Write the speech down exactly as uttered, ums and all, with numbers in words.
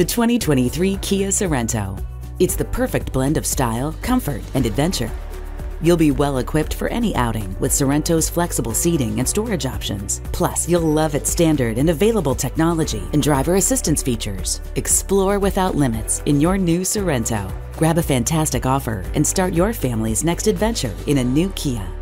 the twenty twenty-three Kia Sorento. It's the perfect blend of style, comfort, and adventure. You'll be well equipped for any outing with Sorento's flexible seating and storage options. Plus, you'll love its standard and available technology and driver assistance features. Explore without limits in your new Sorento. Grab a fantastic offer and start your family's next adventure in a new Kia.